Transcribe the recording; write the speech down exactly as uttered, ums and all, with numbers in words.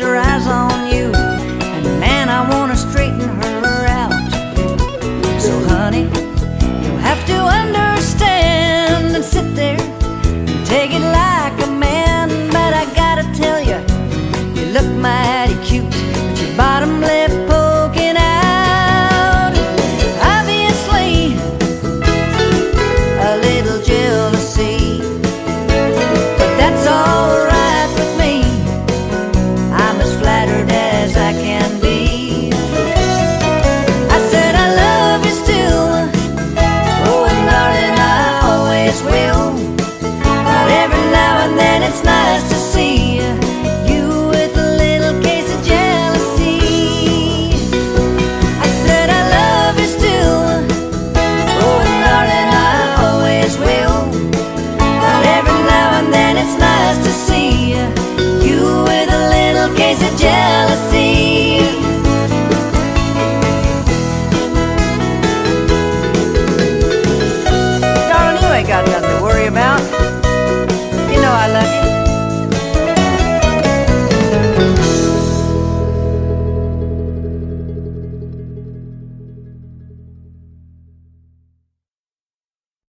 has her eyes on you, and man, I want to straighten her out. So honey, you'll have to understand and sit there and take it like a man. But I gotta tell you, you look my